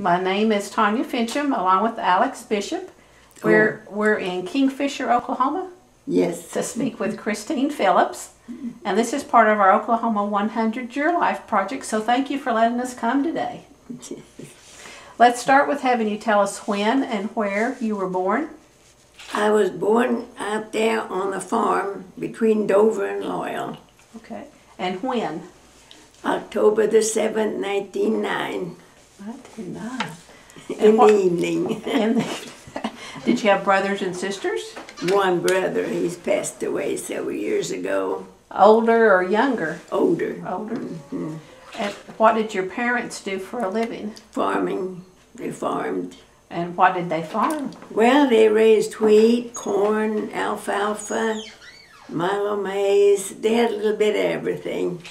My name is Tanya Finchum, along with Alex Bishop. We're in Kingfisher, Oklahoma. Yes. To speak with Christine Phillips. And this is part of our Oklahoma 100 Year Life project, so thank you for letting us come today. Let's start with having you tell us when and where you were born. I was born out there on the farm between Dover and Loyal. Okay. And when? October the 7th, 1909. 1909. In the evening. Did you have brothers and sisters? One brother. He's passed away several years ago. Older or younger? Older. Older. Mm-hmm. And what did your parents do for a living? Farming. They farmed. And what did they farm? Well, they raised wheat, corn, alfalfa, milo maize. They had a little bit of everything.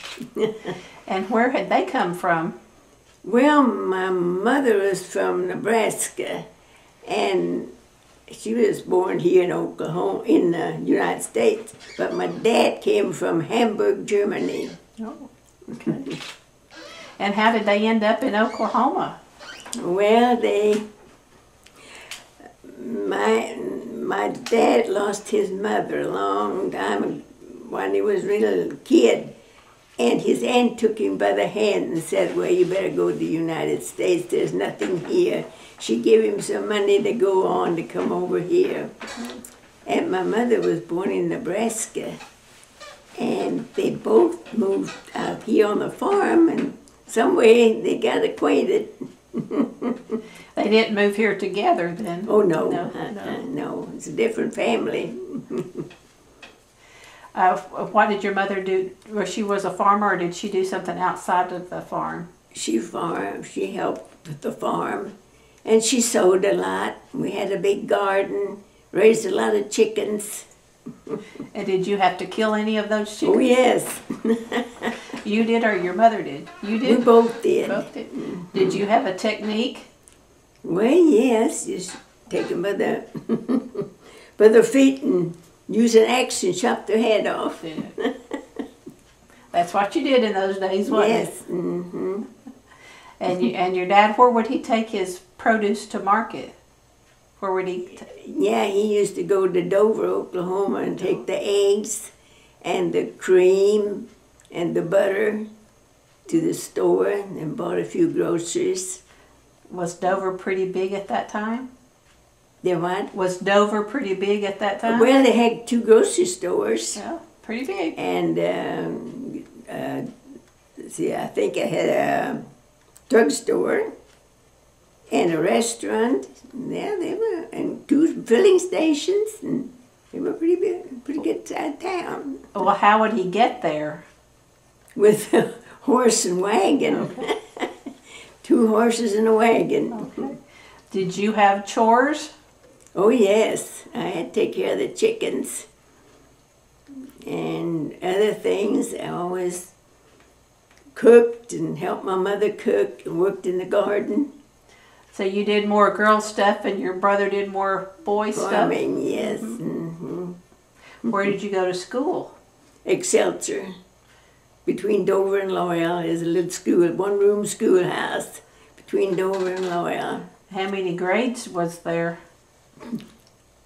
And where had they come from? Well, my mother was from Nebraska, and she was born here in Oklahoma, in the United States, but my dad came from Hamburg, Germany. Oh, okay. And how did they end up in Oklahoma? Well, my dad lost his mother a long time when he was really a little kid, and his aunt took him by the hand and said, well, you better go to the United States, there's nothing here. She gave him some money to go on to come over here. And my mother was born in Nebraska, and they both moved out here on the farm, and some way they got acquainted. They didn't move here together then? Oh, no. No, no. It's a different family. What did your mother do? Well, she was a farmer, or did she do something outside of the farm? She farmed. She helped with the farm. And she sewed a lot. We had a big garden, raised a lot of chickens. And did you have to kill any of those chickens? Oh, yes. You did, or your mother did? You did? We both did. Both did. Mm-hmm. Did you have a technique? Well, yes. Just take them by their feet and use an axe and chop their head off. Yeah. That's what you did in those days, wasn't it? Yes. Mm-hmm. And your dad, where would he take his produce to market? Where would he? Yeah, he used to go to Dover, Oklahoma, and take the eggs and the cream and the butter to the store and bought a few groceries. Was Dover pretty big at that time? There what? Was Dover pretty big at that time? Well, they had two grocery stores. Yeah, pretty big. And I think I had a drugstore and a restaurant. Yeah, they were, and two filling stations, and they were pretty big, pretty good side town. Well, how would he get there? With a horse and wagon. Okay. Two horses and a wagon. Okay. Did you have chores? Oh, yes. I had to take care of the chickens and other things. I always cooked and helped my mother cook and worked in the garden. So you did more girl stuff and your brother did more boy stuff? Farming, yes. Mm-hmm. Mm-hmm. Where did you go to school? Excelsior. Between Dover and Loyal is a little school, one-room schoolhouse between Dover and Loyal. How many grades was there?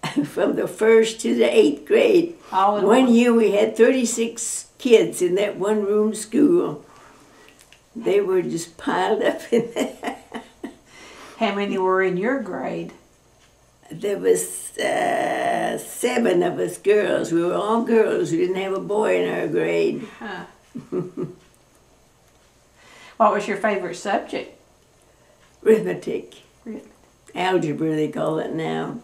From the 1st to the 8th grade. One year we had 36 kids in that one-room school. They were just piled up in there. How many were in your grade? There was 7 of us girls. We were all girls. We didn't have a boy in our grade. Huh. What was your favorite subject? Arithmetic. Algebra, they call it now.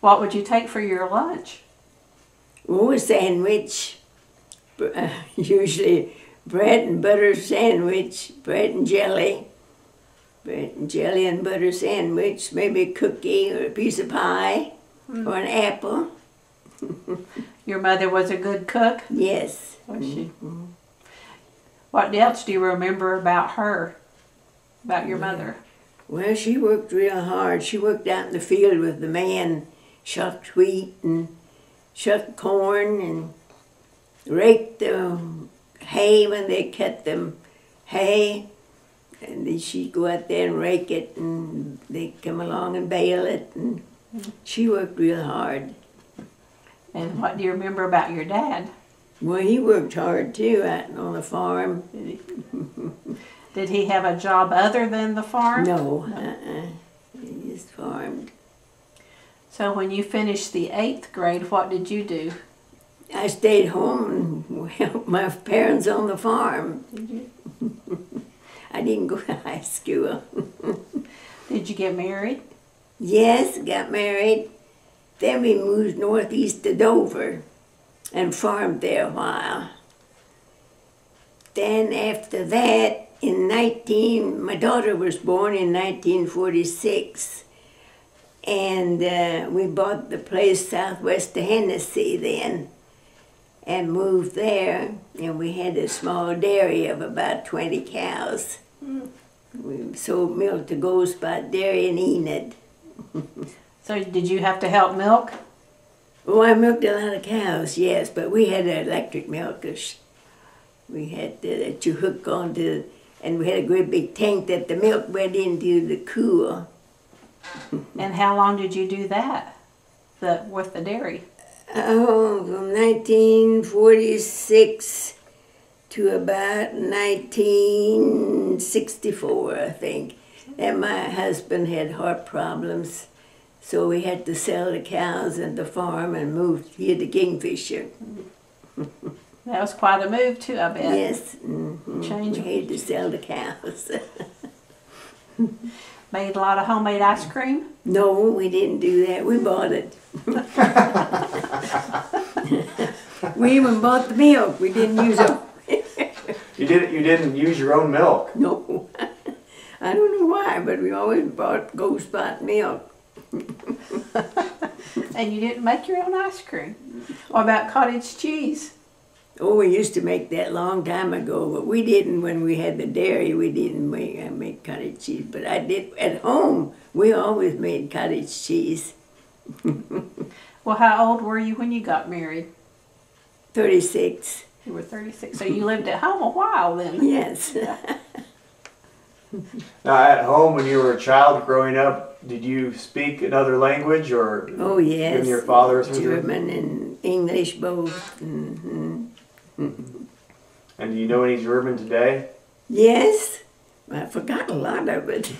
What would you take for your lunch? Oh, a sandwich. Usually bread and butter sandwich, bread and jelly and butter sandwich, maybe a cookie or a piece of pie or an apple. Your mother was a good cook? Yes. Was she? Mm-hmm. What else do you remember about her, about your mother? Well, she worked real hard. She worked out in the field with the man, shucked wheat and shucked corn and raked the hay when they cut them hay And then she'd go out there and rake it, and they'd come along and bale it, and she worked real hard. And what do you remember about your dad? Well, he worked hard too, out on the farm. Did he have a job other than the farm? No, he just farmed. So when you finished the 8th grade, what did you do? I stayed home and helped my parents on the farm. Did you? I didn't go to high school. Did you get married? Yes, got married. Then we moved northeast to Dover and farmed there a while. Then after that, my daughter was born in 1946, and we bought the place southwest of Hennessy then and moved there, and we had a small dairy of about 20 cows. Mm. We sold milk to Gold Spot Dairy and Enid. So did you have to help milk? Oh, I milked a lot of cows, yes, but we had electric milkers. We had that you hook onto, and we had a great big tank that the milk went into the cooler. And how long did you do that, with the dairy? Oh, from 1946 to about 1964, I think. And my husband had heart problems, so we had to sell the cows and the farm and moved here to Kingfisher. That was quite a move too, I bet. Yes. Mm-hmm. Change. We had to sell the cows. Made a lot of homemade ice cream? No, we didn't do that. We bought it. We even bought the milk. We didn't use it. You didn't use your own milk? No. I don't know why, but we always bought Gold Spot milk. And you didn't make your own ice cream? What about cottage cheese? Oh, we used to make that long time ago, but we didn't when we had the dairy. We didn't make cottage cheese, but I did at home. We always made cottage cheese. Well, how old were you when you got married? 36. You were 36, so you lived at home a while then. Yes. Yeah. Now, at home, when you were a child growing up, did you speak another language, or? Oh yes. Even your father's German and English both. Mm-hmm. Mm-hmm. And do you know any German today? Yes. I forgot a lot of it.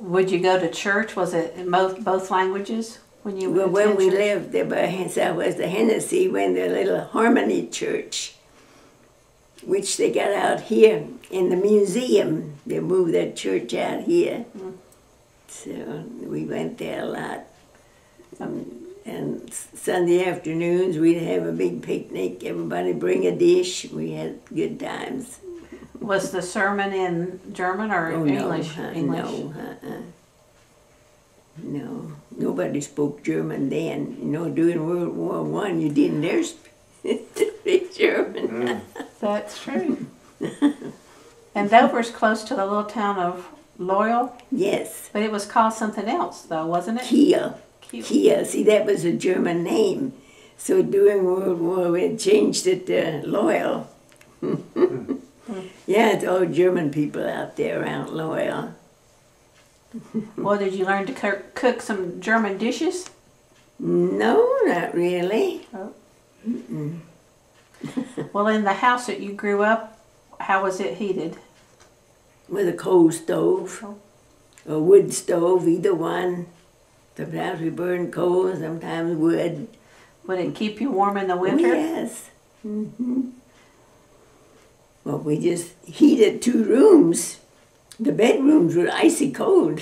Would you go to church? Was it in both languages when you were? Well, when we lived there by southwest of Hennessy, we went to a little harmony church, which they got out here in the museum. They moved that church out here. Mm. So we went there a lot. And Sunday afternoons, we'd have a big picnic. Everybody bring a dish. We had good times. Was the sermon in German or English? No, English? No. Nobody spoke German then. You know, during World War I, you didn't dare speak German. Mm. That's true. And Dover's close to the little town of Loyal? Yes. But it was called something else, though, wasn't it? Kiel. Kiel. See, that was a German name. So during World War, we changed it to Loyal. Yeah, it's all German people out there around Loyal. Well, did you learn to cook some German dishes? No, not really. Oh. Mm-mm. Well, in the house that you grew up, how was it heated? With a coal stove, a wood stove, either one. Sometimes we burned coal, sometimes wood. Would it keep you warm in the winter? Oh, yes. Mm-hmm. Well, we just heated 2 rooms. The bedrooms were icy cold.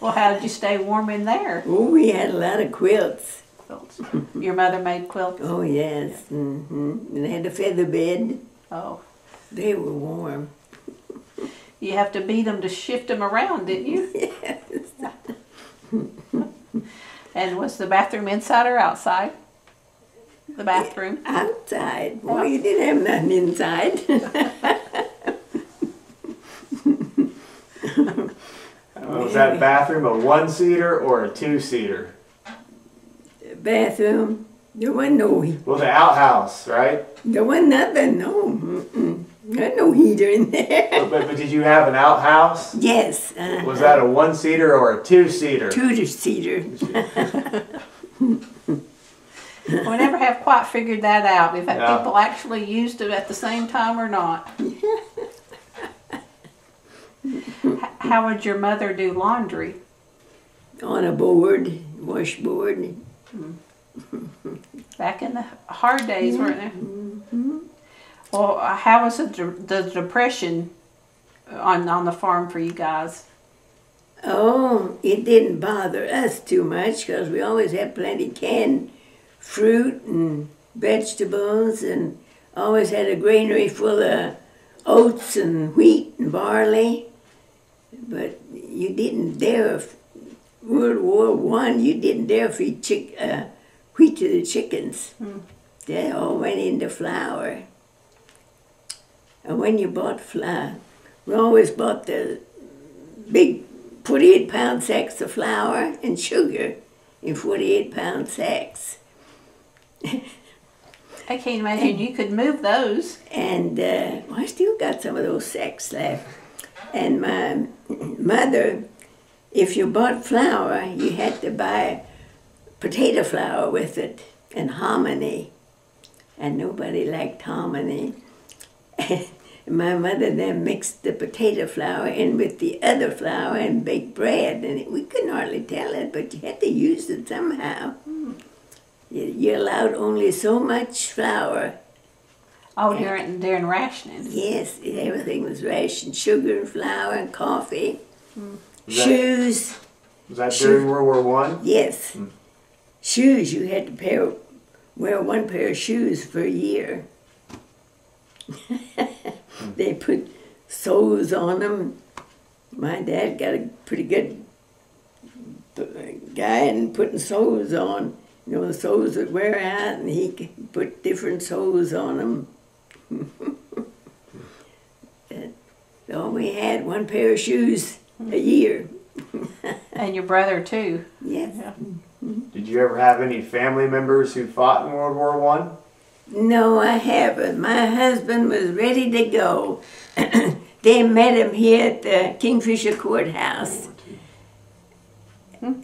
Well, how did you stay warm in there? Oh, we had a lot of quilts. Quilts. Your mother made quilts? Oh, yes. Yeah. Mm-hmm. And they had a feather bed. Oh. They were warm. You have to beat them to shift them around, didn't you? Yes. And was the bathroom inside or outside? The bathroom? Outside. Well, you didn't have nothing inside. Was that bathroom a 1-seater or a 2-seater? Bathroom. There wasn't no heat. Well, the outhouse, right? There wasn't nothing, no. Mm-mm. There wasn't no heater in there. But did you have an outhouse? Yes. Was that a one-seater or a two-seater? Two-seater. We never have quite figured that out, if no. people actually used it at the same time or not. How would your mother do laundry? On a board, washboard. Back in the hard days, weren't there? Mm-hmm. Well, how was the Depression on the farm for you guys? Oh, it didn't bother us too much because we always had plenty canned fruit and vegetables, and always had a granary full of oats and wheat and barley. But you didn't dare, World War I, you didn't dare feed wheat to the chickens. Mm. They all went into flour. And when you bought flour, we always bought the big 48-pound sacks of flour and sugar in 48-pound sacks. I can't imagine you could move those. And I still got some of those sacks left. And my mother, if you bought flour, you had to buy potato flour with it and hominy. And nobody liked hominy. And my mother then mixed the potato flour in with the other flour and baked bread. And we couldn't hardly tell it, but you had to use it somehow. You're allowed only so much flour. Oh, during rationing? Yes, everything was rationed. Sugar and flour and coffee, shoes. Was that during World War I? Yes. Mm. Shoes, you had to wear one pair of shoes for a year. They put soles on them. My dad got a pretty good guy in putting soles on. You know, the soles would wear out, and he put different soles on them. All we had, one pair of shoes a year. And your brother, too. Yes. Yeah. Did you ever have any family members who fought in World War I? No, I haven't. My husband was ready to go. They met him here at the Kingfisher Courthouse.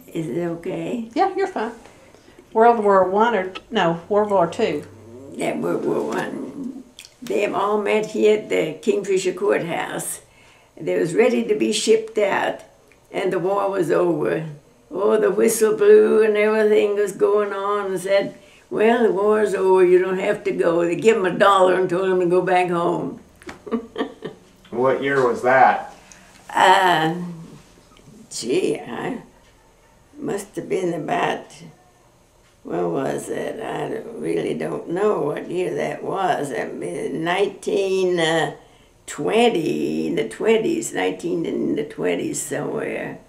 Is it okay? Yeah, you're fine. World War I or no, World War II? Yeah, World War I. They all met here at the Kingfisher Courthouse. They was ready to be shipped out, and the war was over. Oh, the whistle blew, and everything was going on, and said, "Well, the war's over. You don't have to go." They give them $1 and told them to go back home. What year was that? Gee, I must have been about. What was it? I really don't know what year that was. I mean, 1920, in the 20s, 19 in the 20s somewhere.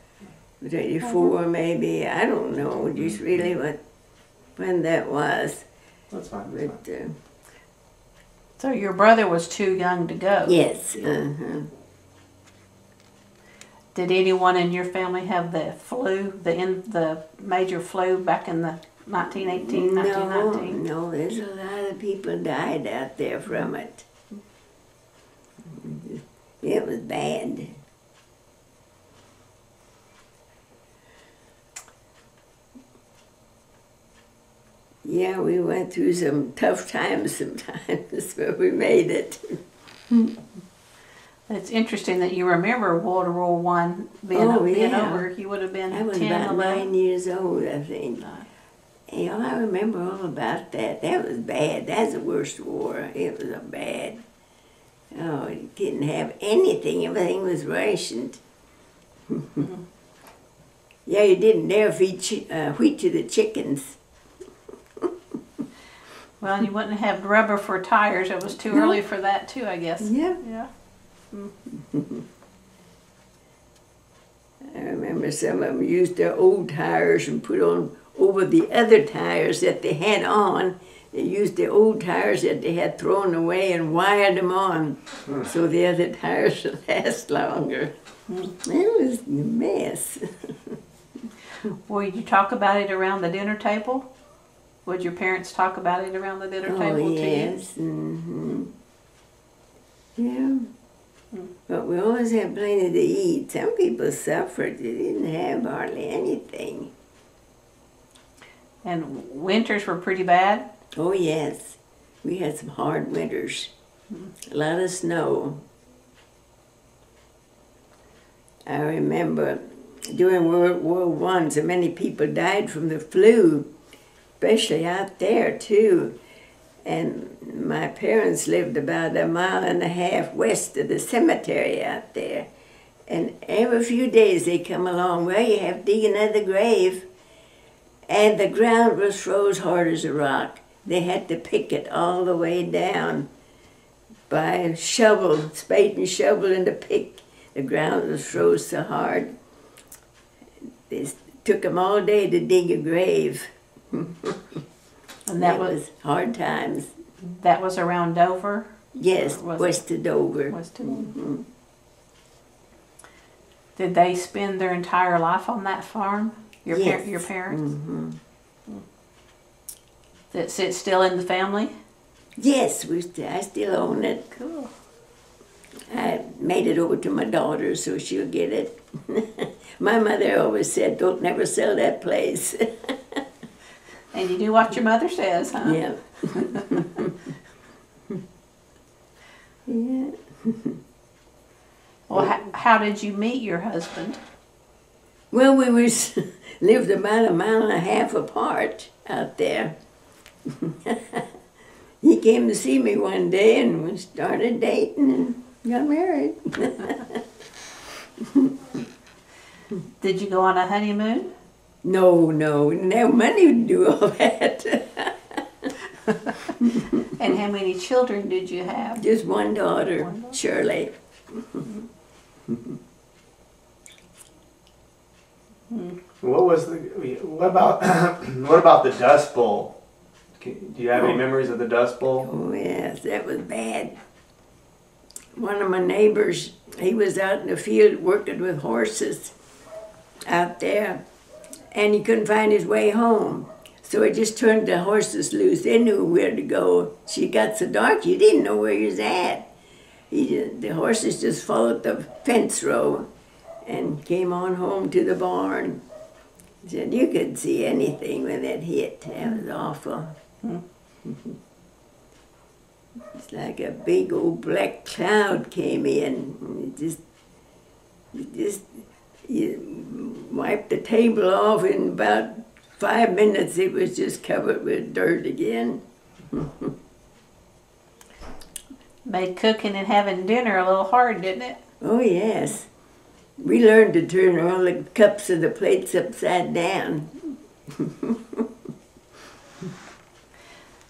34 maybe, I don't know just really what when that was. That's fine. But, so your brother was too young to go? Yes. Uh-huh. Did anyone in your family have the flu, the major flu back in the 1918, 1919. No, there's a lot of people died out there from it. It was bad. Yeah, we went through some tough times sometimes, but we made it. It's interesting that you remember World War I being over. You would have been 10, 11. I was about 9 years old, I think. You know, I remember all about that. That was bad. That's the worst war. It was a bad. Oh, you didn't have anything. Everything was rationed. Yeah, you didn't dare feed wheat to the chickens. Well, you wouldn't have rubber for tires. It was too early for that, too, I guess. Yeah. Yeah. I remember some of them used their old tires and put on over the other tires that they had on. They used the old tires that they had thrown away and wired them on so the other tires would last longer. It was a mess. Well, you talk about it around the dinner table? Would your parents talk about it around the dinner table too? Yeah. But we always had plenty to eat. Some people suffered. They didn't have hardly anything. And winters were pretty bad? Oh, yes. We had some hard winters. A lot of snow. I remember during World War I, so many people died from the flu, especially out there, too. And my parents lived about 1.5 miles west of the cemetery out there. And every few days they come along, well, you have to dig another grave. And the ground was froze hard as a rock. They had to pick it all the way down by shovel, spade and shovel and a pick. The ground was froze so hard. It took them all day to dig a grave. And that was hard times. That was around Dover? Yes, west of Dover. West of Dover. Mm-hmm. Did they spend their entire life on that farm? Your parents? Mm-hmm. That's it, still in the family? Yes, I still own it. Cool. I made it over to my daughter so she'll get it. My mother always said, don't never sell that place. And you do what your mother says, huh? Yeah. Yeah. Well, how did you meet your husband? Well, we lived about 1.5 miles apart out there. He came to see me one day, and we started dating and got married. Did you go on a honeymoon? No, we didn't have money to do all that. And how many children did you have? Just one daughter, Shirley. What was the? What about the Dust Bowl? Do you have any memories of the Dust Bowl? Oh yes, that was bad. One of my neighbors, he was out in the field working with horses out there. And he couldn't find his way home. So he just turned the horses loose. They knew where to go. She got so dark, you didn't know where he was at. The horses just followed the fence row and came on home to the barn. Said you couldn't see anything when that hit. That was awful. It's like a big old black cloud came in. You wiped the table off in about 5 minutes. It was just covered with dirt again. Made cooking and having dinner a little hard, didn't it? Oh, yes. We learned to turn all the cups and the plates upside down.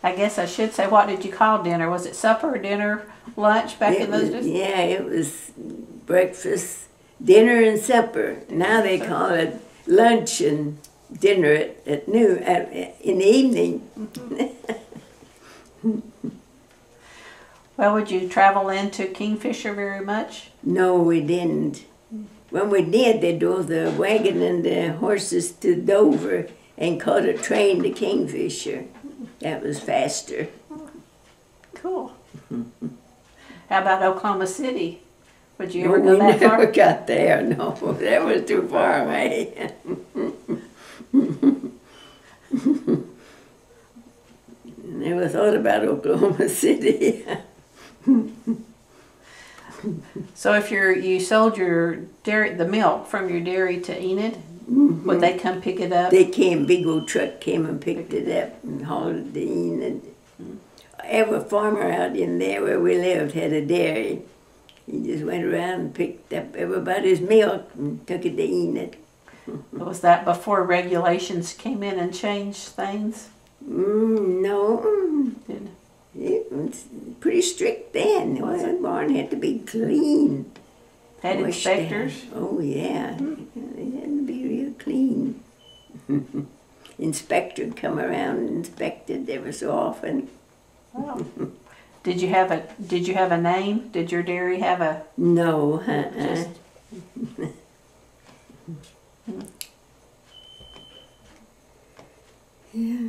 I guess I should say, what did you call dinner? Was it supper, dinner, lunch back in those days? Yeah, it was breakfast. Dinner and supper. Now they call it lunch and dinner at noon, in the evening. Mm-hmm. Well, would you travel into Kingfisher very much? No, we didn't. When we did, they drove the wagon and the horses to Dover and caught a train to Kingfisher. That was faster. Cool. How about Oklahoma City? Would you ever go that far? We never got there, no. That was too far away. Never thought about Oklahoma City. So if you sold your dairy, the milk from your dairy to Enid, would they come pick it up? They came, big old truck came and picked it up and hauled it to Enid. Every farmer out in there where we lived had a dairy. He just went around and picked up everybody's milk and took it to Enid. Was that before regulations came in and changed things? No. It was pretty strict then. The barn had to be clean. Had inspectors? Oh, yeah. It had to be real clean. Inspector would come around and inspect it ever so often. Wow. Did you have a name? Did your dairy have a? No. Yeah.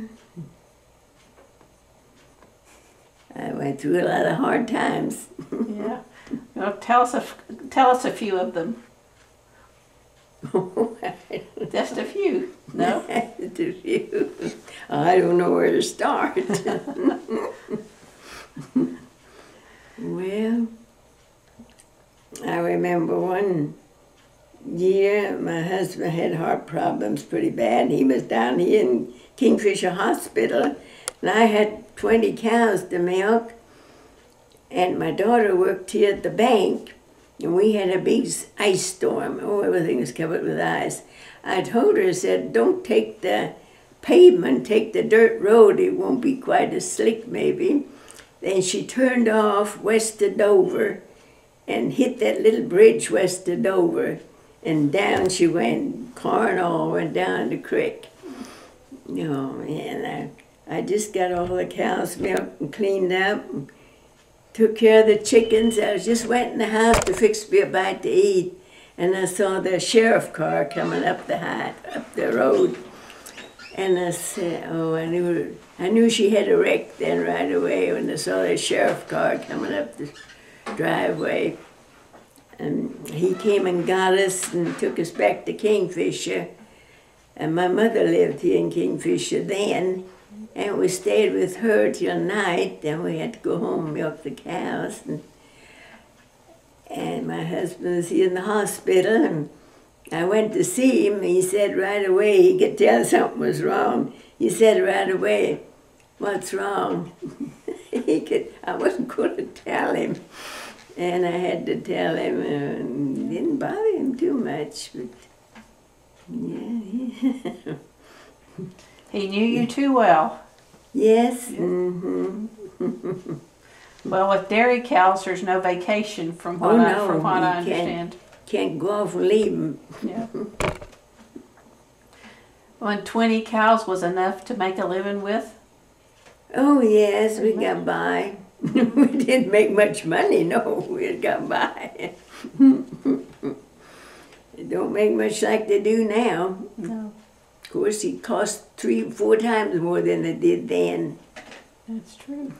I went through a lot of hard times. Yeah. Well, tell us a few of them. Just a few, no? Just a few. I don't know where to start. Well, I remember one year my husband had heart problems pretty bad. He was down here in Kingfisher Hospital, and I had 20 cows to milk, and my daughter worked here at the bank, and we had a big ice storm. Oh, everything was covered with ice. I told her, I said, don't take the pavement, take the dirt road. It won't be quite as slick, maybe. Then she turned off west of Dover and hit that little bridge west of Dover. And down she went, car and all, went down the creek. Oh, man, I just got all the cows milked and cleaned up. And took care of the chickens. I just went in the house to fix me a bite to eat, and I saw the sheriff car coming up the road. And I said, oh, I knew she had a wreck then right away when I saw the sheriff car coming up the driveway. And he came and got us and took us back to Kingfisher. And my mother lived here in Kingfisher then. And we stayed with her till night, then we had to go home and milk the cows. And my husband was here in the hospital, and I went to see him. He said right away, he could tell something was wrong. He said right away, what's wrong? I wasn't going to tell him. And I had to tell him, and it didn't bother him too much. But yeah. He knew you too well. Yes. Mm-hmm. Well, with dairy cows, there's no vacation from what I understand. Can't go off and leave them. Yeah. When 20 cows was enough to make a living with? Oh, yes, we got by. We didn't make much money, no, we got by. It don't make much like they do now. No. Of course, it cost 3 or 4 times more than it did then. That's true.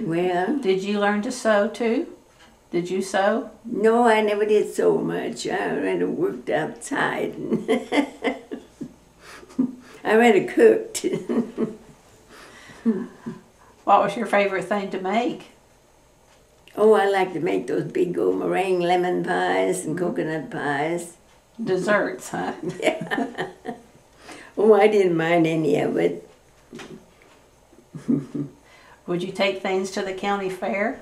Well, did you learn to sew too? Did you sew? No, I never did sew much. I rather worked outside. I rather cooked. What was your favorite thing to make? Oh, I like to make those big old meringue lemon pies and coconut pies. Desserts, huh? Yeah. Oh, I didn't mind any of it. Would you take things to the county fair?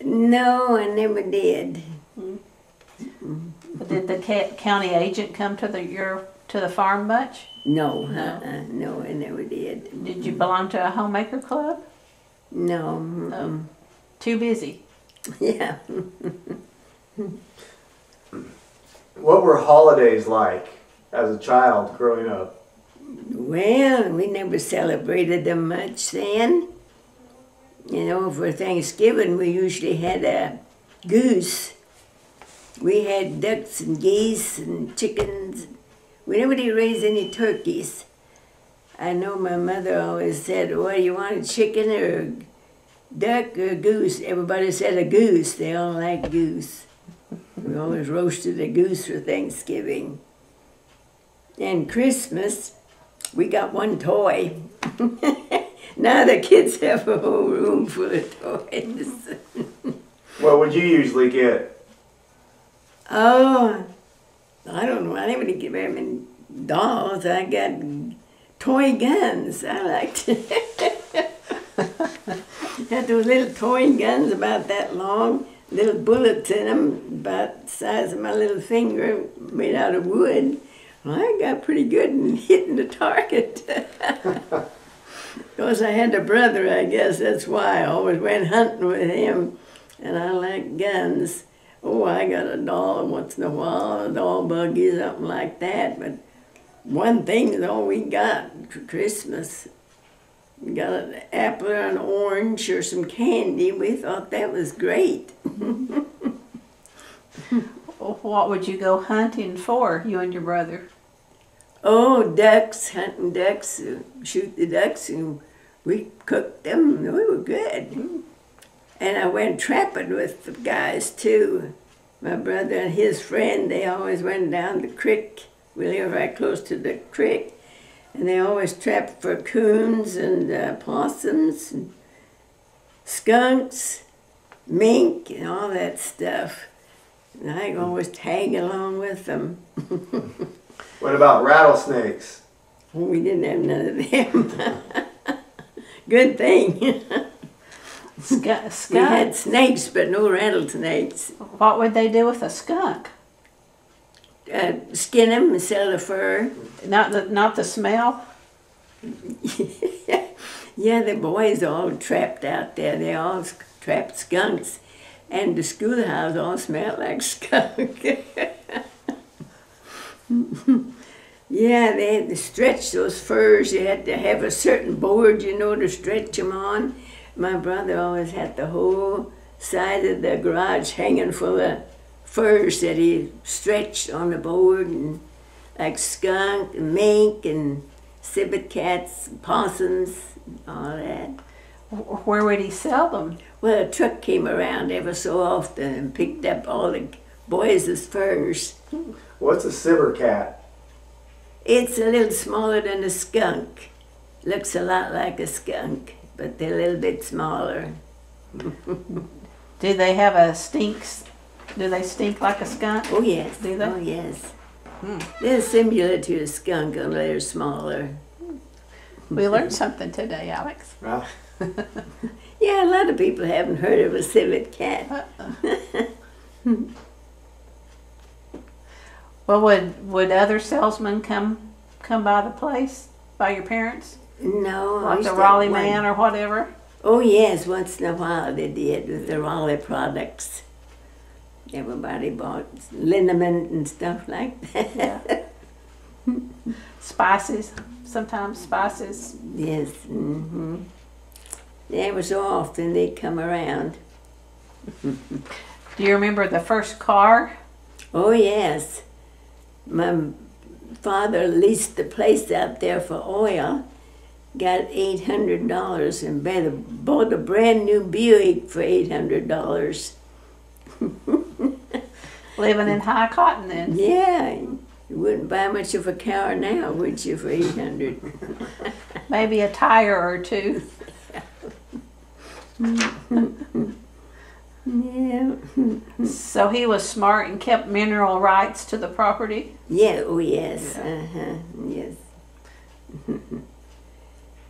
No, I never did. But did the county agent come to the farm much? No, no, I never did. Did you belong to a homemaker club? No. No. Too busy. Yeah. What were holidays like as a child growing up? Well, we never celebrated them much then. You know, for Thanksgiving we usually had a goose. We had ducks and geese and chickens. We never did raise any turkeys. I know my mother always said, well, you want a chicken or duck or goose? Everybody said a goose. They all like goose. We always roasted a goose for Thanksgiving. And Christmas, we got one toy. Now the kids have a whole room full of toys. What would you usually get? Oh, I don't know. I never did get very many dolls. I got toy guns. I liked it. Had those little toy guns about that long, little bullets in them about the size of my little finger, made out of wood. Well, I got pretty good in hitting the target. Because I had a brother, I guess that's why. I always went hunting with him, and I like guns. Oh, I got a doll once in a while, a doll buggy, something like that, but one thing is all we got for Christmas. We got an apple or an orange or some candy. We thought that was great. What would you go hunting for, you and your brother? Oh, ducks, hunting ducks, shoot the ducks, and we cooked them, and we were good. And I went trapping with the guys, too. My brother and his friend, they always went down the creek. We live right close to the creek. And they always trapped for coons and possums and skunks, mink, and all that stuff. And I always tag along with them. What about rattlesnakes? We didn't have none of them. Good thing. We had snakes, but no rattlesnakes. What would they do with a skunk? Skin them and sell the fur. Not the smell? Yeah, the boys all trapped out there. They all trapped skunks. And the schoolhouse all smelled like skunk. Yeah, they had to stretch those furs. You had to have a certain board, you know, to stretch them on. My brother always had the whole side of the garage hanging full of furs that he stretched on the board, and like skunk and mink and civet cats and possums and all that. Where would he sell them? Well, a truck came around ever so often and picked up all the boys' furs. What's a civet cat? It's a little smaller than a skunk. Looks a lot like a skunk, but they're a little bit smaller. Do they have a stink? Do they stink like a skunk? Oh yes. Do they? Oh yes. They're similar to a skunk, only they're smaller. We learned something today, Alex. Right. Yeah, a lot of people haven't heard of a civet cat. Well, would other salesmen come by the place, by your parents? No. Like the Raleigh man or whatever? Oh, yes, once in a while they did with the Raleigh products. Everybody bought liniment and stuff like that. Yeah. Spices, sometimes spices. Yes, mm-hmm. Ever so often they come around. Do you remember the first car? Oh, yes. My father leased the place out there for oil, got $800, and bought a brand new Buick for $800. Living in high cotton then. Yeah. You wouldn't buy much of a car now, would you, for $800? Maybe a tire or two. Yeah. So he was smart and kept mineral rights to the property? Yeah, oh yes, yeah. Yes.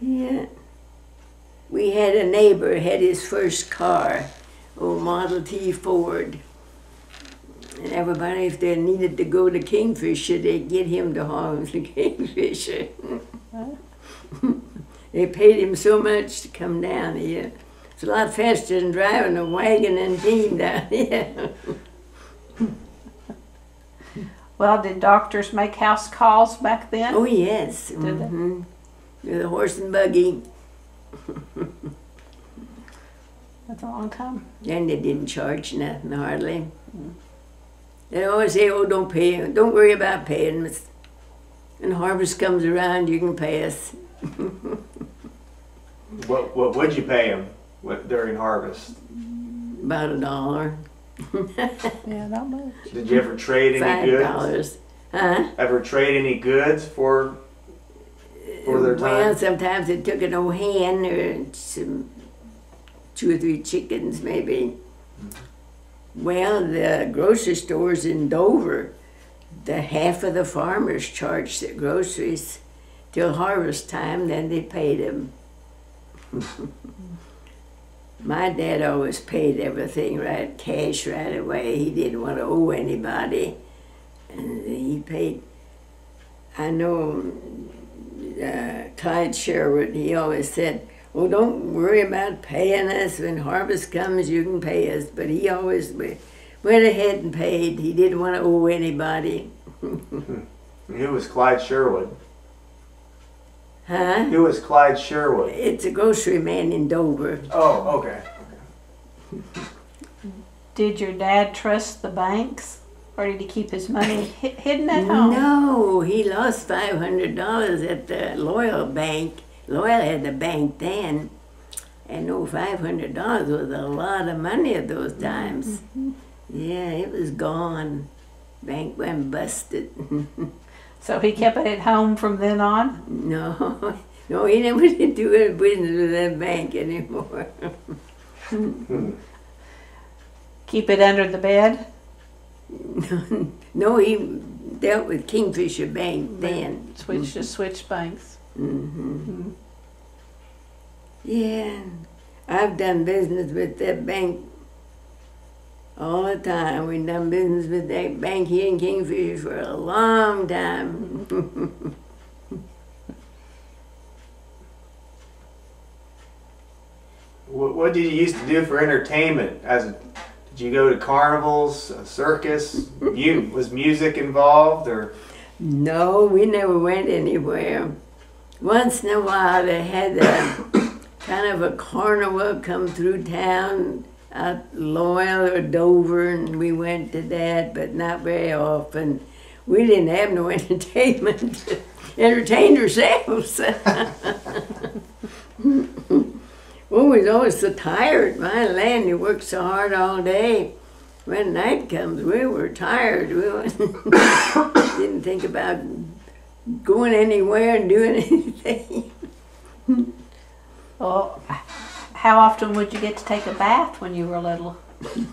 Yeah. We had a neighbor had his first car, old Model T Ford. And everybody, if they needed to go to Kingfisher, they'd get him to haul to Kingfisher. They paid him so much to come down here. It's a lot faster than driving a wagon and team down here. Well, did doctors make house calls back then? Oh, yes. Did they? With a horse and buggy. That's a long time. And they didn't charge nothing, hardly. They always say, oh, don't pay. Don't worry about paying. When harvest comes around, you can pay us. What would you pay them? During harvest? About $1. Yeah, not much. Did you ever trade any goods? $5. Huh? Ever trade any goods for their time? Well, sometimes they took an old hen or some 2 or 3 chickens, maybe. Well, the grocery stores in Dover, the half of the farmers charged the groceries till harvest time, then they paid them. My dad always paid everything cash right away. He didn't want to owe anybody. And he paid. I know Clyde Sherwood, he always said, oh, don't worry about paying us. When harvest comes, you can pay us. But he always went ahead and paid. He didn't want to owe anybody. Who was Clyde Sherwood? Huh? Who was Clyde Sherwood? It's a grocery man in Dover. Oh, okay. Did your dad trust the banks Or did he keep his money hidden at home? No, he lost $500 at the Loyal Bank. Loyal had the bank then, and oh, $500 was a lot of money at those times. Mm-hmm. Yeah, it was gone. Bank went busted. So he kept it at home from then on? No, no, he never did do any business with that bank anymore. Keep it under the bed? No, he dealt with Kingfisher Bank then. Switched banks. Mm-hmm. Mm-hmm. Yeah, I've done business with that bank all the time. We've done business with that bank here in Kingfisher for a long time. Mm-hmm. What did you used to do for entertainment? Did you go to carnivals, a circus? Was music involved, or? No, we never went anywhere. Once in a while they had a kind of a carnival come through town at Loyal or Dover, and we went to that, but not very often. We didn't have no entertainment. Entertained ourselves. Well, we was always so tired. My land, you worked so hard all day. When night comes, we were tired. We didn't think about going anywhere and doing anything. Well, how often would you get to take a bath when you were little?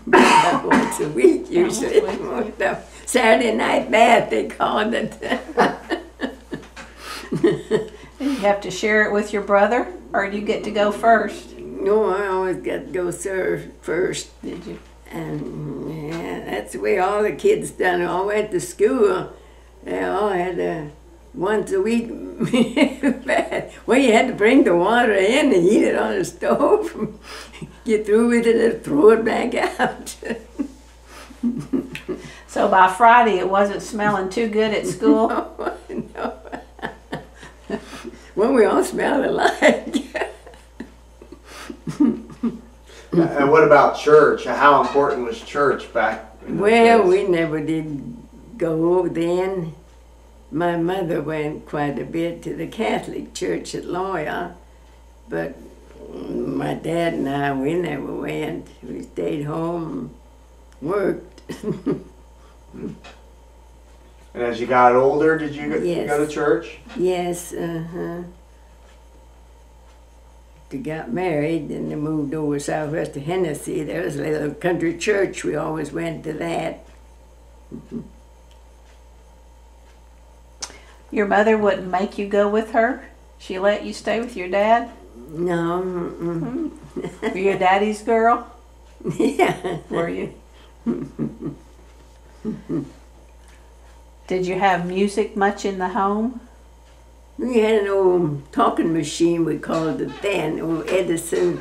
About once a week, usually. No, Saturday night bath, they called it. You have to share it with your brother, or do you get to go first? No, I always got to go first. Did you? And yeah, that's the way all the kids done it. All went to school. They all had a once a week bath. Well, you had to bring the water in and heat it on the stove. Get through with it and throw it back out. So by Friday, it wasn't smelling too good at school? No. Well, we all smelled alike. And what about church? How important was church back in the days? We never did go then. My mother went quite a bit to the Catholic church at Loyal, but my dad and I, we never went. We stayed home, worked. And as you got older, did you go to church? Yes, We got married and then moved over southwest to Hennessy. There was a little country church. We always went to that. Your mother wouldn't make you go with her? She let you stay with your dad? No. Mm-mm. Were you your daddy's girl? Yeah. Were you? Did you have music much in the home? We had an old talking machine, we called it then, old Edison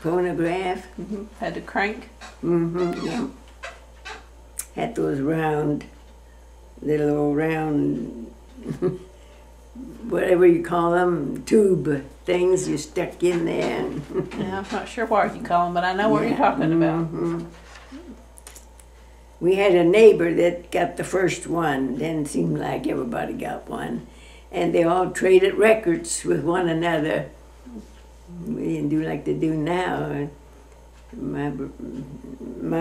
phonograph. Mm-hmm. Had a crank? Mm-hmm, yeah. Had those round, little old round, whatever you call them, tube things you stuck in there. Yeah, I'm not sure what you call them, but I know what you're talking about. Mm-hmm. We had a neighbor that got the first one, then it seemed like everybody got one. And they all traded records with one another. We didn't do like they do now. My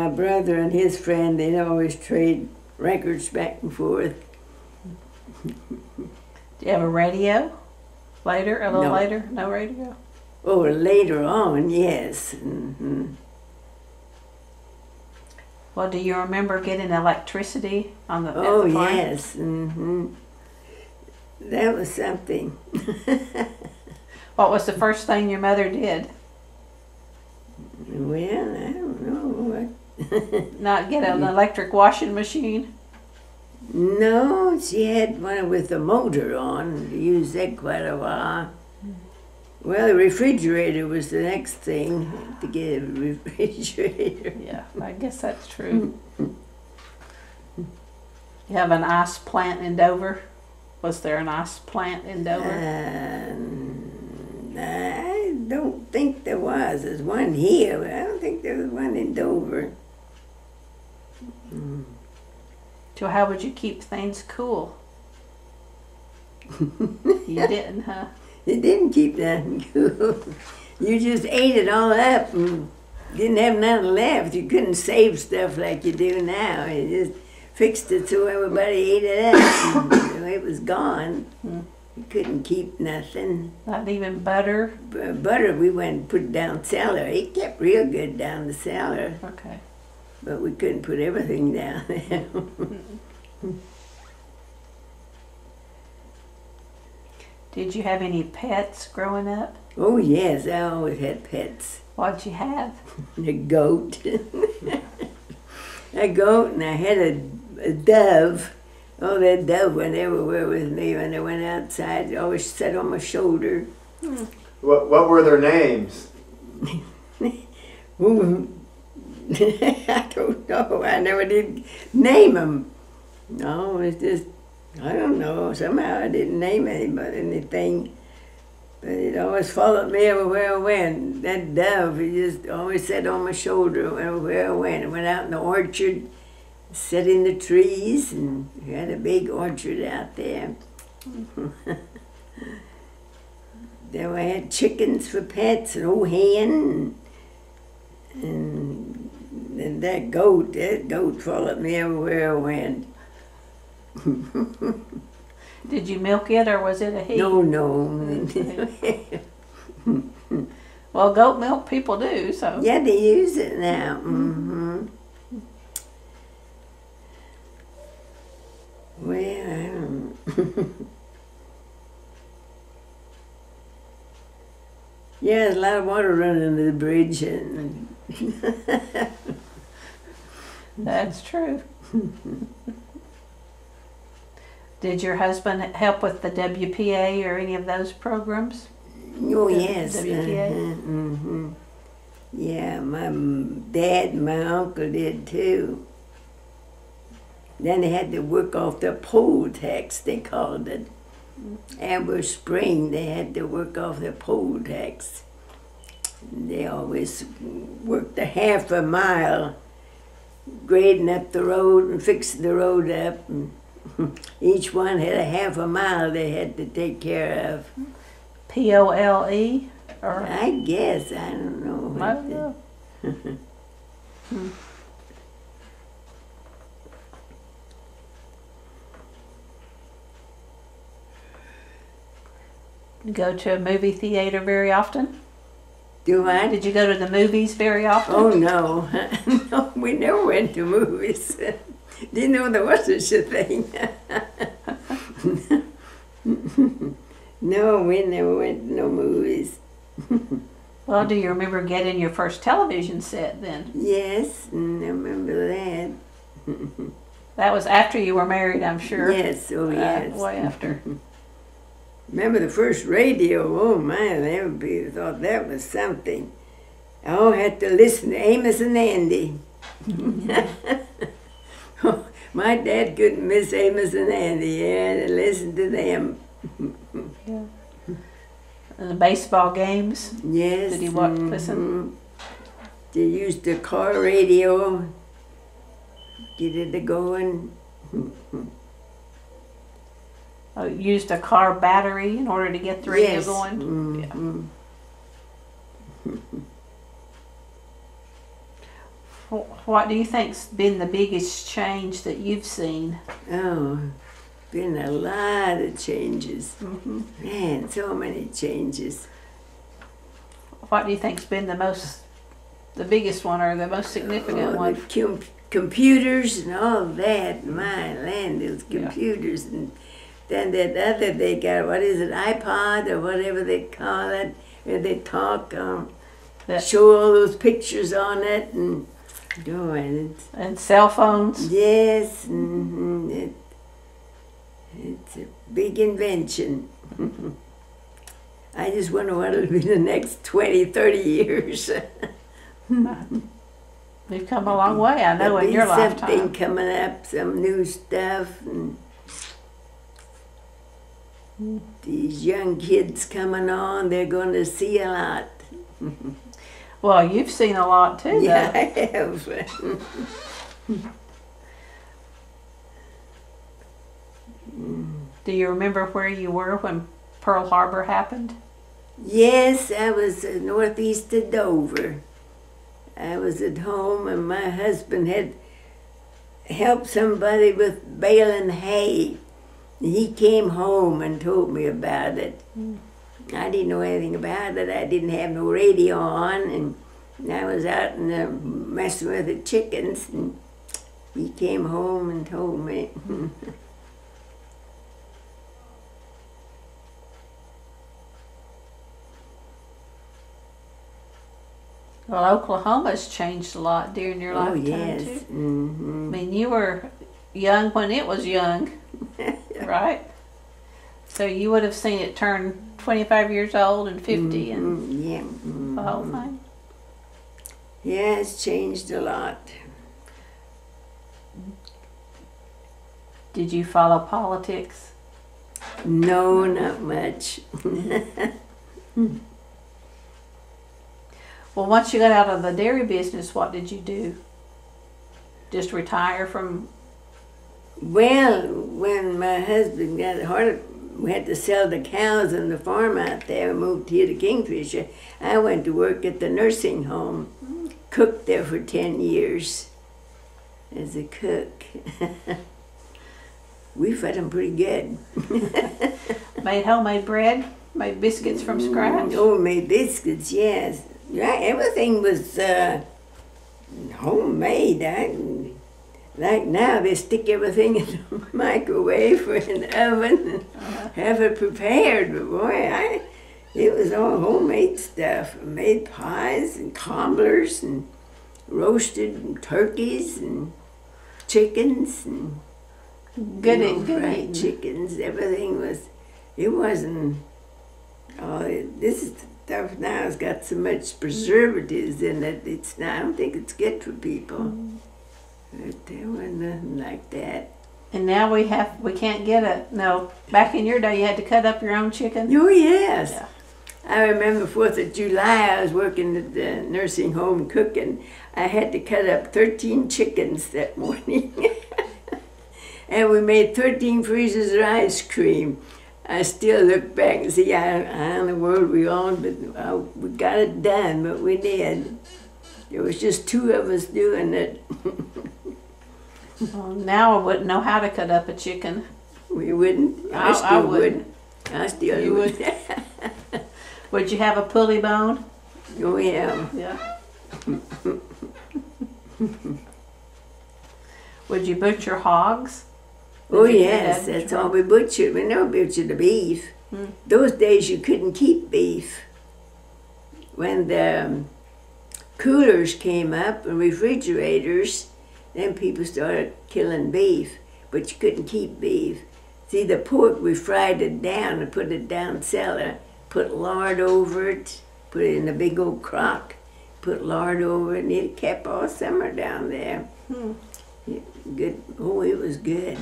brother and his friend, they'd always trade records back and forth. Did you have a radio later, a little later? No radio? Oh, later on, yes. Mm-hmm. Well, do you remember getting electricity on the farm? Oh, yes. Mm-hmm. That was something. What was the first thing your mother did? Well, I don't know. What? Not get an electric washing machine? No, she had one with a motor on. We used that quite a while. Well, the refrigerator was the next thing, to get a refrigerator. Yeah, I guess that's true. You have an ice plant in Dover? Was there an ice plant in Dover? I don't think there was. There's one here, but I don't think there was one in Dover. to how would you keep things cool? You didn't, huh? It didn't keep nothing cool. You just ate it all up and didn't have nothing left. You couldn't save stuff like you do now. You just fixed it so everybody ate it up. And it was gone. You couldn't keep nothing. Not even butter? Butter, we went and put down cellar. It kept real good down the cellar. Okay. But we couldn't put everything down there. Did you have any pets growing up? Oh yes, I always had pets. What'd you have? A goat. A goat, and I had a dove. Oh, that dove went everywhere with me when I went outside. It always sat on my shoulder. What were their names? I don't know. I never did name them. No, it's just, I don't know, somehow I didn't name anybody anything, but it always followed me everywhere I went. That dove, it just always sat on my shoulder everywhere I went. I went out in the orchard, sat in the trees, and we had a big orchard out there. Then I had chickens for pets, an old hen, and that goat followed me everywhere I went. Did you milk it, or was it a he? No. Well, goat milk people do, so. Yeah, they use it now. Mm-hmm. Well, I don't. Yeah, there's a lot of water running under the bridge. And that's true. Did your husband help with the WPA or any of those programs? Oh, yes. WPA? Mm-hmm. Yeah, my dad and my uncle did too. Then they had to work off the poll tax, they called it. Every spring they had to work off the poll tax. They always worked a half a mile, grading up the road and fixing the road up. And each one had a half a mile they had to take care of. P-O-L-E? I guess. I don't know. I don't know. You go to a movie theater very often? Do I? Did you go to the movies very often? Oh, no. No, we never went to movies. Didn't know there was such a thing. No, we never went to no movies. Well, do you remember getting your first television set then? Yes, I remember that. That was after you were married, I'm sure. Yes, oh yes. Way after. Remember the first radio? Oh my, everybody thought that was something. I all had to listen to Amos and Andy. My dad couldn't miss Amos and Andy. Yeah, and listen to them. Yeah. And the baseball games. Yes. Did he watch? Listen. They used the car radio. Get it going. Oh, used a car battery in order to get the radio going. Yeah. What do you think's been the biggest change that you've seen? Oh, been a lot of changes. Man, so many changes. What do you think's been the biggest one, or the most significant one? Computers and all that. My land, those computers, and then that other they got. What is it, iPod or whatever they call it? Where they talk, show all those pictures on it, and. And cell phones? Yes, it's a big invention. I just wonder what it'll be the next 20, 30 years. We've come a long way, I know, in your lifetime. Something coming up, some new stuff. And these young kids coming on, they're going to see a lot. Well, you've seen a lot too, though. Yeah, I have. Do you remember where you were when Pearl Harbor happened? Yes, I was northeast of Dover. I was at home and my husband had helped somebody with baling hay. He came home and told me about it. I didn't know anything about it. I didn't have no radio on, and I was out in the messing with the chickens, and he came home and told me. Well, Oklahoma's changed a lot during your lifetime, yes. Too. Mm-hmm. I mean, you were young when it was young, right? So you would have seen it turn 25 years old and 50 and yeah. The whole thing. Yeah, it's changed a lot. Did you follow politics? No, not much. Well, once you got out of the dairy business, what did you do? Just retire from? Well, when my husband got hurt, we had to sell the cows and the farm out there, moved here to Kingfisher. I went to work at the nursing home, cooked there for 10 years as a cook. We fed them pretty good. Made homemade bread, made biscuits from scratch? Oh, made biscuits, yes. Right, everything was homemade. Like now, they stick everything in the microwave or in the oven and have it prepared. But boy, it was all homemade stuff. I made pies and cobblers and roasted turkeys and chickens and good, you know, good fried eating. Chickens. Everything was. It wasn't. Oh, this is. Stuff now has got so much preservatives in it, I don't think it's good for people. But there wasn't nothing like that. And now we can't get back in your day you had to cut up your own chicken? Oh yes. Yeah. I remember 4th of July I was working at the nursing home cooking. I had to cut up 13 chickens that morning. And we made 13 freezers of ice cream. I still look back and see how in the world we all, but we got it done, but we did. There was just two of us doing it. Well, now I wouldn't know how to cut up a chicken. We wouldn't. I still would. Would you have a pulley bone? Oh, yeah. Yeah. Would you butcher hogs? Oh yes, that's all we butchered. We never butchered the beef. Those days you couldn't keep beef. When the coolers came up and refrigerators, then people started killing beef, but you couldn't keep beef. See, the pork, we fried it down and put it down cellar, put lard over it, put it in a big old crock, put lard over it, and it kept all summer down there. Good. Oh, it was good.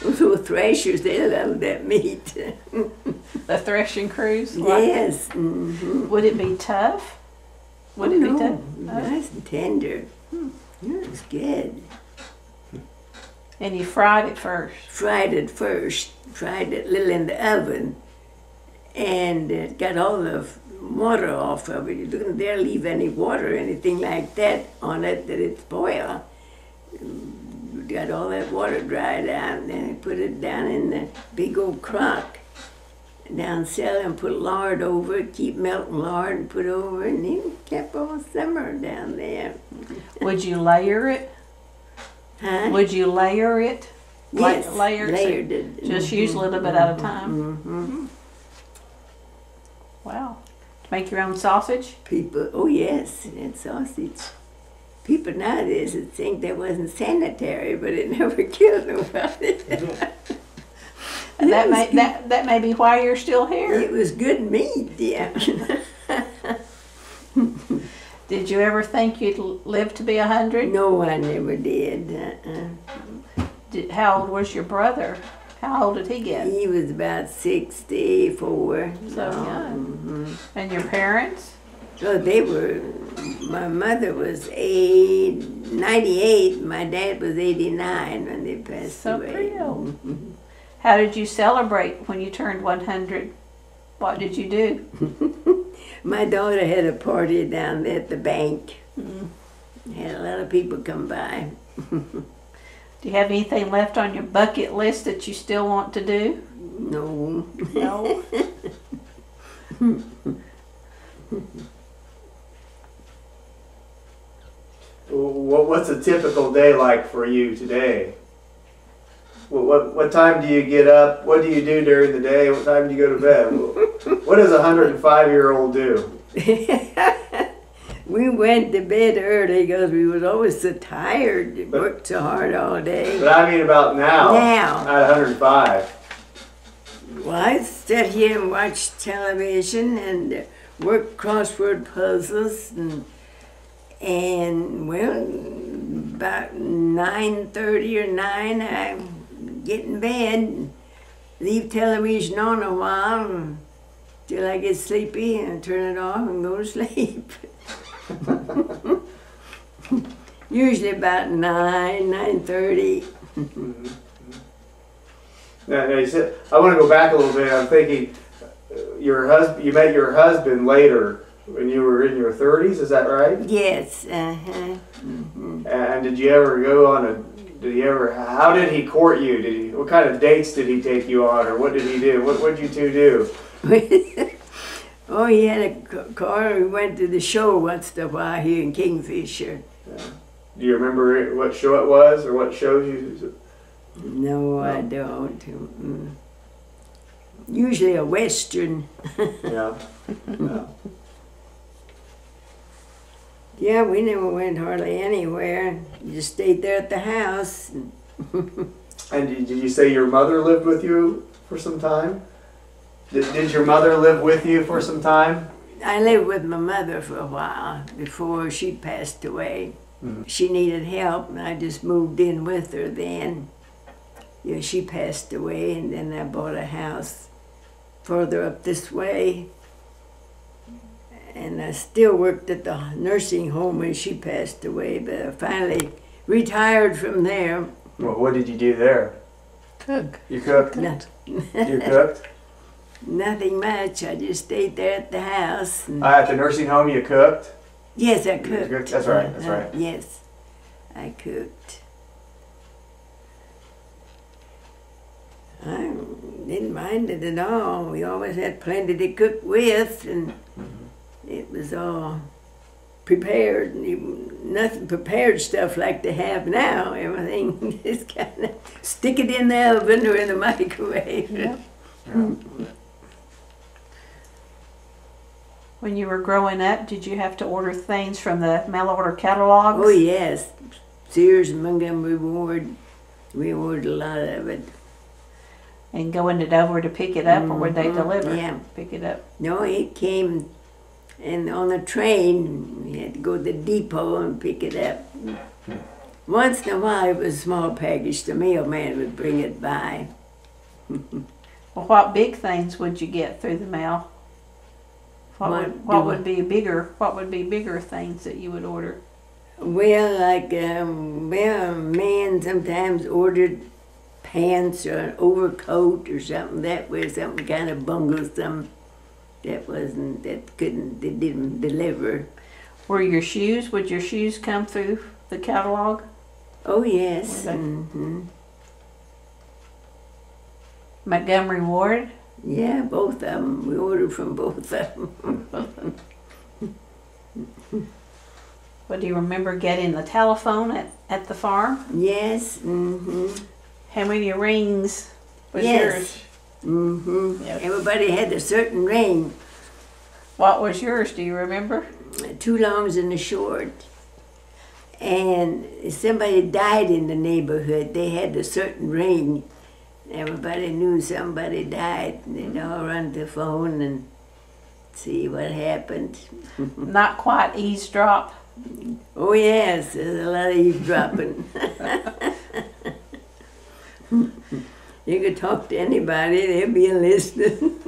Those little threshers, they loved that meat. The threshing crews? Yes. Would it be tough? Would it be tough? Nice and tender. It was good. And you fried it first? Fried it first. Fried it a little in the oven. And it got all the water off of it. You don't dare leave any water or anything like that on it that it spoil. Got all that water dried out, and then I put it down in the big old crock down cellar and put lard over it, keep melting lard and put over it, and it kept all summer down there. Would you layer it? Huh? Would you layer it? Yes, layered it. Just use a little bit at a time. Wow. To make your own sausage? People, oh yes, and sausage. People nowadays would think that wasn't sanitary, but it never killed nobody. And that may be why you're still here. It was good meat, yeah. Did you ever think you'd live to be 100? No, I never did. How old was your brother? How old did he get? He was about 64. So young. And your parents? So they were my mother was 98, my dad was 89 when they passed away. So real. How did you celebrate when you turned 100? What did you do? My daughter had a party down there at the bank. Had a lot of people come by. Do you have anything left on your bucket list that you still want to do? No. No? What's a typical day like for you today? What time do you get up? What do you do during the day? What time do you go to bed? What does a 105-year-old do? We went to bed early because we was always so tired. We worked so hard all day. But I mean about now. Now. Not 105. Well, I sat here and watched television and worked crossword puzzles and well, about 9:30 or 9, I get in bed and leave television on a while until I get sleepy and turn it off and go to sleep. Usually about 9, 9:30. Now you said, I want to go back a little bit. I'm thinking, you met your husband later when you were in your 30s. Is that right? Yes. And did you ever go on a? Did he ever? How did he court you? Did he? What kind of dates did he take you on, or what did he do? What did you two do? Oh, he had a car. We went to the show once in a while here in Kingfisher. Yeah. Do you remember what show it was, or what shows you? No, I don't. Usually a Western. Yeah. Yeah. Yeah, we never went hardly anywhere. You just stayed there at the house. And did you say your mother lived with you for some time? Did your mother live with you for some time? I lived with my mother for a while before she passed away. Mm-hmm. She needed help, and I just moved in with her then. You know, she passed away, and then I bought a house further up this way. And I still worked at the nursing home when she passed away, but I finally retired from there. Well, what did you do there? Cook. You cooked? You cooked? Nothing much. I just stayed there at the house. At the nursing home, you cooked? Yes, I cooked. That's right. That's right. Yes, I cooked. I didn't mind it at all. We always had plenty to cook with, and it was all prepared. Nothing prepared stuff like they have now. Everything just kind of stick it in the oven or in the microwave. Yeah. Yeah. When you were growing up, did you have to order things from the mail-order catalogs? Oh, yes. Sears and Montgomery Ward. We ordered a lot of it. And going to Dover to pick it up, or would they deliver? Yeah. Pick it up? No, it came and on a train. We had to go to the depot and pick it up. Once in a while, it was a small package. The mailman would bring it by. Well, what big things would you get through the mail? What would be bigger things that you would order? Well, like a man sometimes ordered pants or an overcoat or something that way, something kind of bunglesome they didn't deliver. Were your shoes? Would your shoes come through the catalog? Oh yes. Montgomery Ward. Yeah, both of them. We ordered from both of them. Well, do you remember getting the telephone at the farm? Yes. How many rings was yours? Yep. Everybody had a certain ring. What was yours, do you remember? 2 longs and a short. And if somebody died in the neighborhood, they had a certain ring. Everybody knew somebody died, and they'd all run to the phone and see what happened. Not quite eavesdrop. Oh yes, there's a lot of eavesdropping. You could talk to anybody, they'd be listening.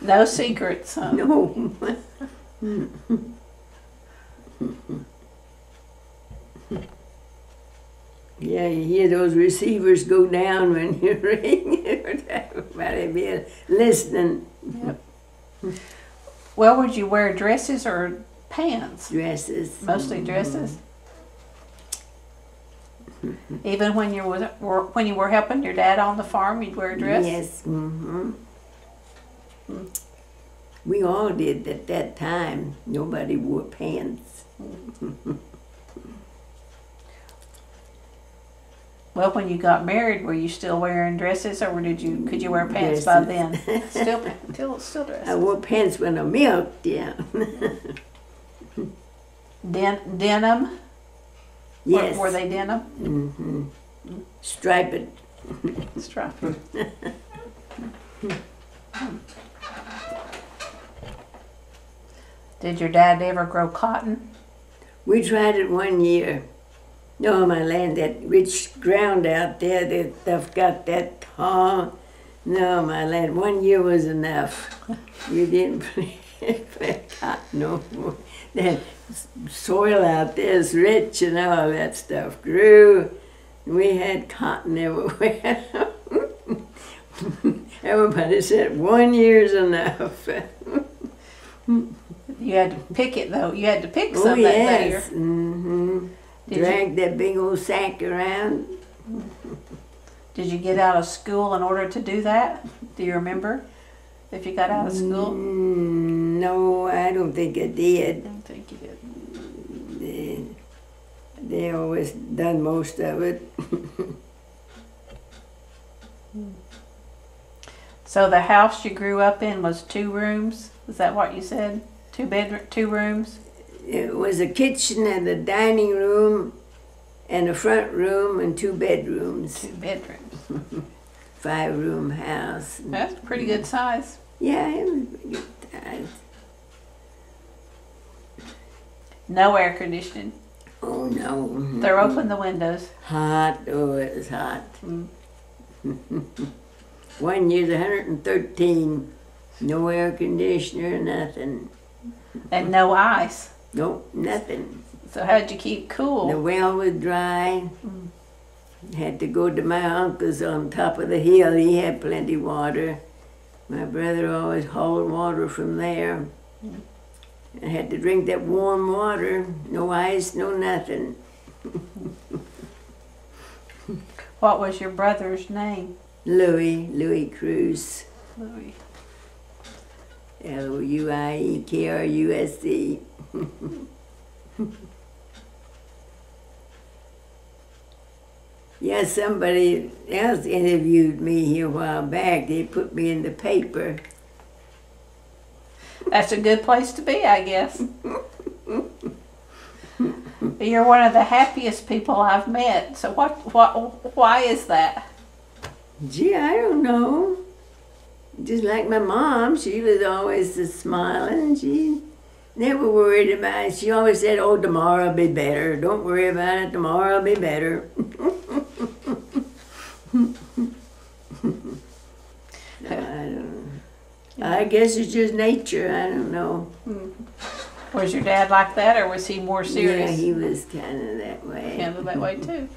No secrets, huh? No. you hear those receivers go down when you ring. Everybody be listening. Yep. Well, would you wear dresses or pants? Dresses. Mostly dresses. Mm-hmm. Even when you were helping your dad on the farm, you'd wear a dress. Yes. Mm-hmm. We all did at that time. Nobody wore pants. Well, when you got married, were you still wearing dresses, or could you wear pants by then? Still dresses. I wore pants when I milked, yeah. Denim? Yes. Were they denim? Mm-hmm. Striped. Striped. Did your dad ever grow cotton? We tried it one year. No, my land, that rich ground out there, that stuff got that tall. No, my land, 1 year was enough. We didn't plant cotton no more. That soil out there is rich and all that stuff grew. We had cotton everywhere. Everybody said 1 year's enough. You had to pick it, though. You had to pick something that year. Mm-hmm. Dragged that big old sack around. Did you get out of school in order to do that? Do you remember if you got out of school? No, I don't think I did. I don't think you did. They always done most of it. So the house you grew up in was 2 rooms? Is that what you said? 2 rooms? It was a kitchen and a dining room and a front room and 2 bedrooms. 2 bedrooms. 5-room house. That's a pretty good size. Yeah, it was a pretty good size. No air conditioning. Oh, no. They're open the windows. Hot. Oh, it was hot. Mm. 1 year's 113. No air conditioner, nothing. And no ice. Nope, nothing. So how did you keep cool? The well was dry. Had to go to my uncle's on top of the hill. He had plenty of water. My brother always hauled water from there. I had to drink that warm water. No ice, no nothing. What was your brother's name? Louie Kruse. Louie. L-O-U-I-E-K-R-U-S-E. Yeah, somebody else interviewed me here a while back. They put me in the paper. That's a good place to be, I guess. You're one of the happiest people I've met. So why is that? Gee, I don't know. Just like my mom, she was always just smiling. She never worried about it. She always said, oh, tomorrow will be better. Don't worry about it. Tomorrow will be better. I don't know. I guess it's just nature. I don't know. Was your dad like that, or was he more serious? Yeah, he was kind of that way. Kind of that way, too.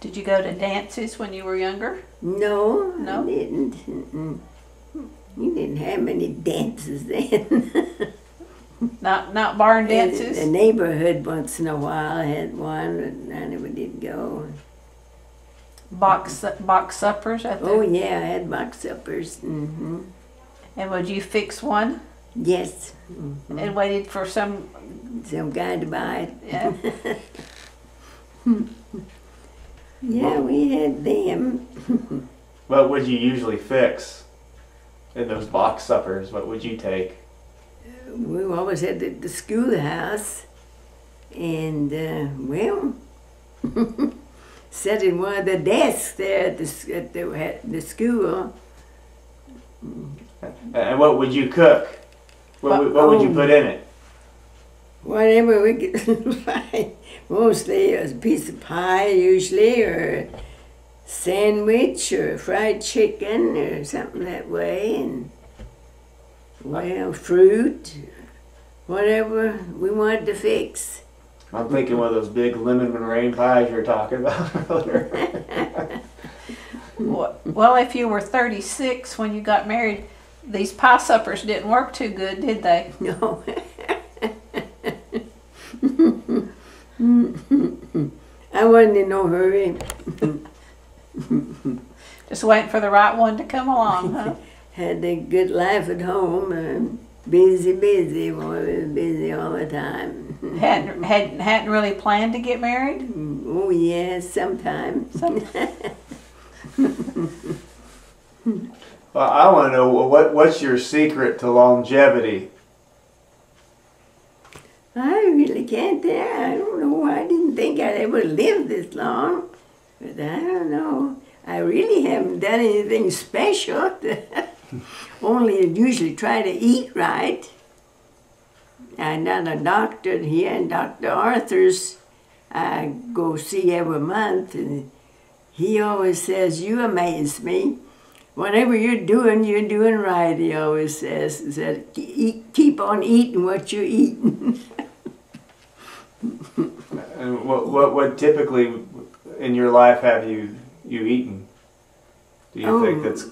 Did you go to dances when you were younger? No, I didn't. You didn't have many dances then. Not barn dances? The neighborhood once in a while had one, but I never did go. Box suppers? I think. Oh yeah, I had box suppers. Mm-hmm. And would you fix one? Yes. Mm-hmm. And waited for some guy to buy it? Yeah. Yeah, we had them. What would you usually fix in those box suppers? What would you take? We always had the schoolhouse, and sat in one of the desks there at the school. And what would you cook? What would you put in it? Whatever we could find. Mostly a piece of pie, usually, or a sandwich, or fried chicken, or something that way, and, well, fruit, whatever we wanted to fix. I'm thinking one of those big lemon meringue pies you were talking about earlier. Well, if you were 36 when you got married, these pie suppers didn't work too good, did they? No. I wasn't in no hurry. Just waiting for the right one to come along, huh? Had a good life at home, and busy all the time. Hadn't really planned to get married? Oh, yes, sometimes. Well, I want to know, what's your secret to longevity? I really can't tell. I don't know. I didn't think I'd ever live this long. But I don't know. I really haven't done anything special. Only I usually try to eat right. I'm not a doctor here, and Dr. Arthur's I go see every month, and he always says, "You amaze me. Whatever you're doing right," he always says. He said, "Keep on eating what you're eating." And what typically in your life have you eaten? Do you think that's...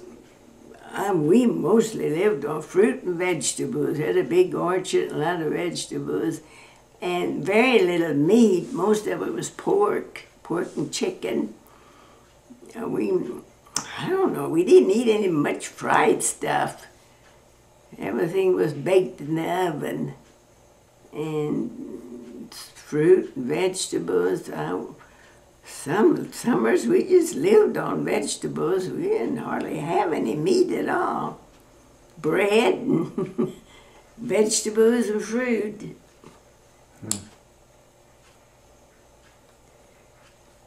we mostly lived on fruit and vegetables. Had a big orchard, a lot of vegetables, and very little meat. Most of it was pork and chicken. I don't know, we didn't eat any much fried stuff. Everything was baked in the oven. And fruit and vegetables. Some summers we just lived on vegetables. We didn't hardly have any meat at all. Bread and vegetables and fruit.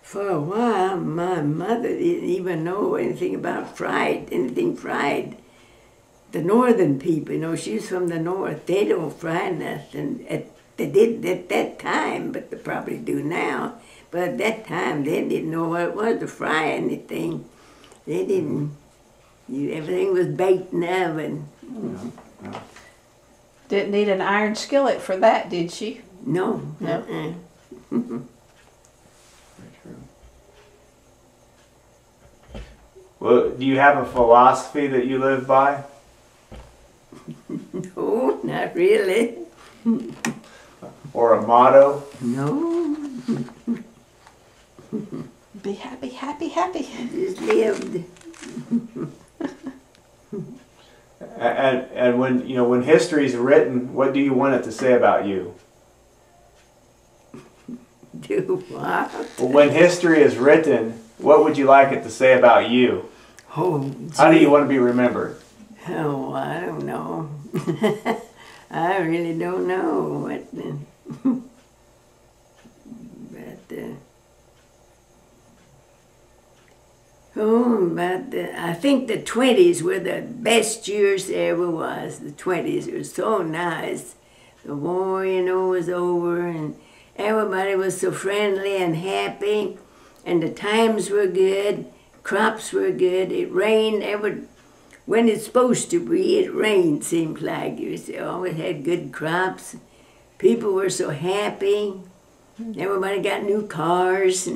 For a while, my mother didn't even know anything about anything fried. The northern people, you know, she's from the north, they don't fry nothing. They did at that time, but they probably do now. But at that time, they didn't know what it was to fry anything. They didn't. Everything was baked in the oven. Mm. Yeah. Yeah. Didn't need an iron skillet for that, did she? No. No. Uh-uh. Well, do you have a philosophy that you live by? No, not really. Or a motto? No. Be happy, happy, happy. Just lived. And when when history's written, what do you want it to say about you? Do what? Well, when history is written, what would you like it to say about you? Oh, how do you want to be remembered? Oh, I don't know. I really don't know. I think the 20s were the best years there ever was. The 20s were so nice. The war, was over, and everybody was so friendly and happy, and the times were good, crops were good. It rained when it's supposed to be, it rained, seems like. They always had good crops. People were so happy. Everybody got new cars.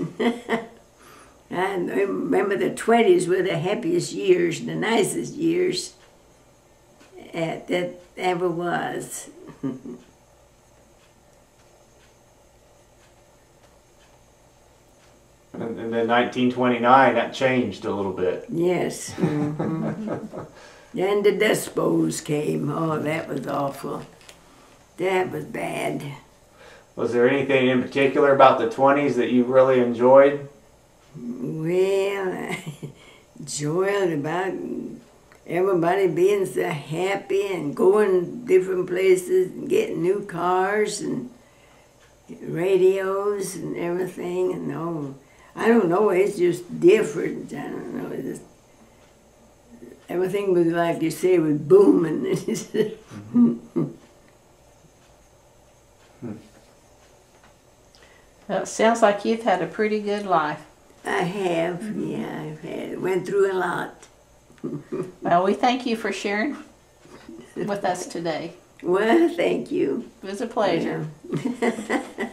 And I remember the 20s were the happiest years, the nicest years that ever was. And then 1929, that changed a little bit. Yes. Mm-hmm. Then the Dust Bowls came. Oh, that was awful. That was bad. Was there anything in particular about the 20s that you really enjoyed? Well, I enjoyed about everybody being so happy and going different places and getting new cars and radios and everything. And all. I don't know, it's just different. I don't know. Just, everything was, like you say, was booming. Mm-hmm. Well, it sounds like you've had a pretty good life. I have, yeah. Went through a lot. Well, we thank you for sharing with us today. Well, thank you. It was a pleasure. Yeah.